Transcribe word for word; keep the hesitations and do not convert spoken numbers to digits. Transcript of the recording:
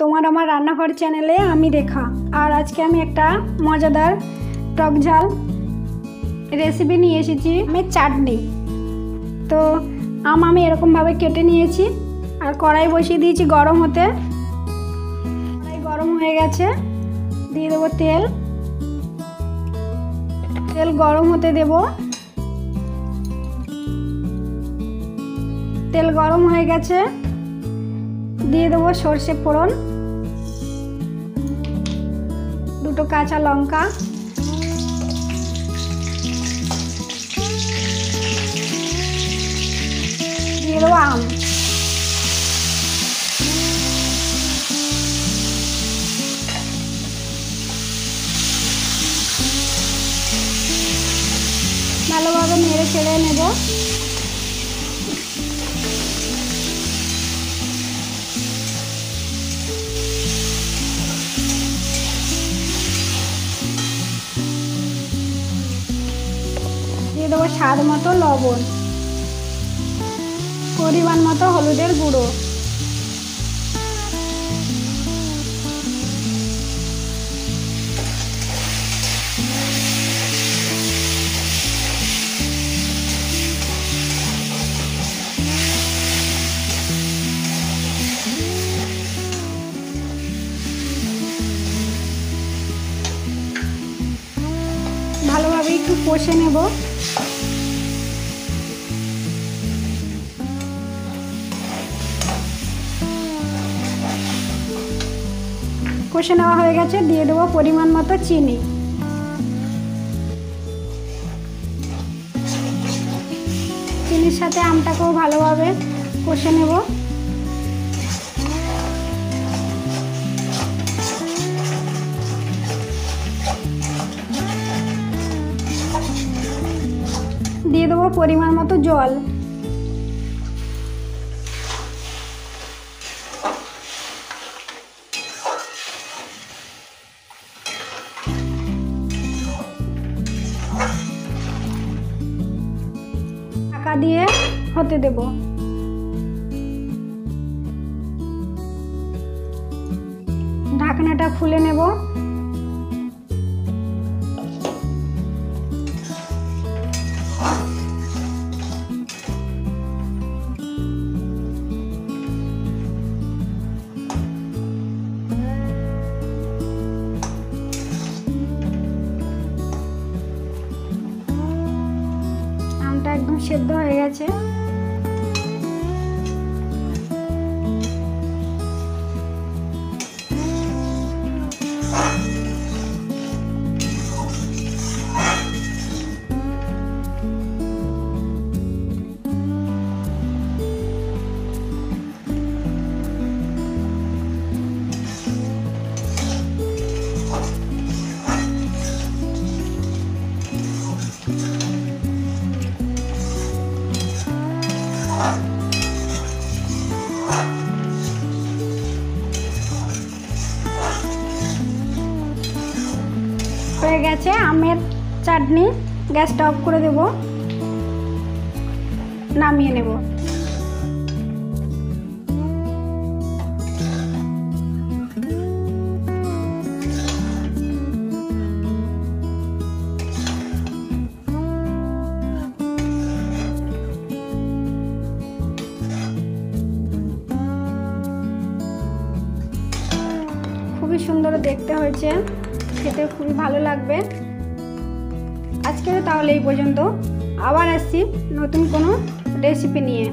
তোমার আমার রান্নাঘর চ্যানেলে আমি রেখা, আর আজকে আমি একটা মজাদার টক ঝাল রেসিপি নিয়ে এসেছি, আমি চাটনি। তো আম আমি এরকমভাবে কেটে নিয়েছি আর কড়াই বসিয়ে দিয়েছি গরম হতে। কড়াই গরম হয়ে গেছে, দিয়ে দেবো তেল। তেল গরম হতে দেব। তেল গরম হয়ে গেছে, দিয়ে দেবো সর্ষে ফোড়ন, দুটো কাঁচা লঙ্কা, দিয়ে দেবো আম। ভালোভাবে নেড়ে চেড়ে নেব। দিয়ে দেবো স্বাদ মতো লবণ, পরিমাণ মতো হলুদের গুঁড়ো, ভালোভাবে একটু কষে নেব। কষে নেওয়া হয়ে গেছে, দিয়ে দেবো পরিমাণ মতো চিনি। চিনির সাথে আমটাকেও ভালোভাবে কষে নেব। দিয়ে দেবো পরিমাণ মতো জল। ঢাকা দিয়ে হতে দেব। ঢাকনাটা খুলে নেব। একদম সেদ্ধ হয়ে গেছে, হয়ে গেছে আমের চাটনি। গ্যাসটা অফ করে দেব, নামিয়ে নেব। খুবই সুন্দর দেখতে হয়েছে, খেতে খুবই ভালো লাগবে। আজকে তাহলে এই পর্যন্ত, আবার আসছি নতুন কোনো রেসিপি নিয়ে।